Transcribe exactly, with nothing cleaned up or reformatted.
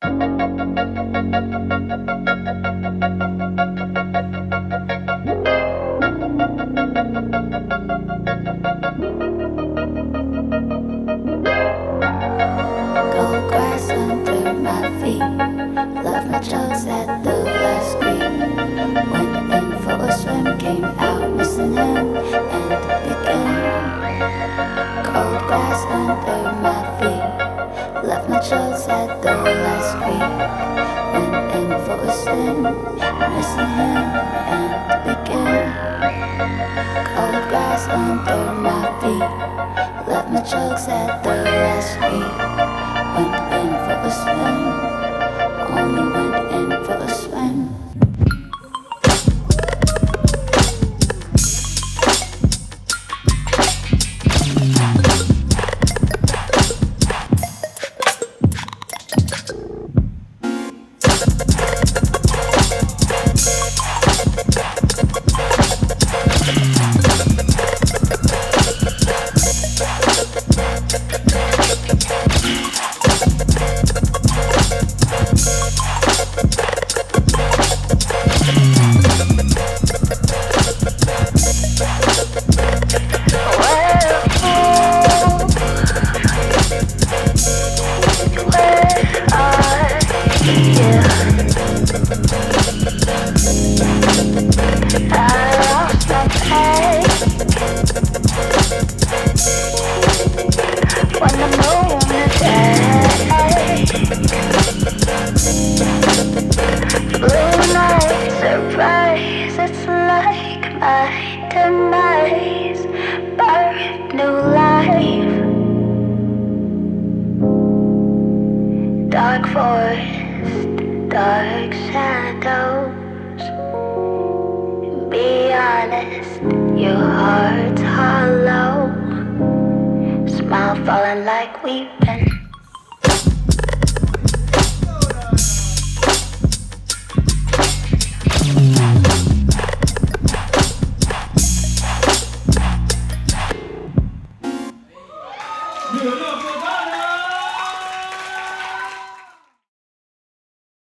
Gold grass under my feet, love my jaws at the last creek. Went in for a swim, came out missing him and again. Cold grass under my feet, left my jaws at the last creek. Went in for a swim, missing him and again. Cold grass under my feet, left my jaws at the last creek. Went in for a swim, only went in for a swim. Dark shadows, be honest, your heart's hollow, smile falling like weeping.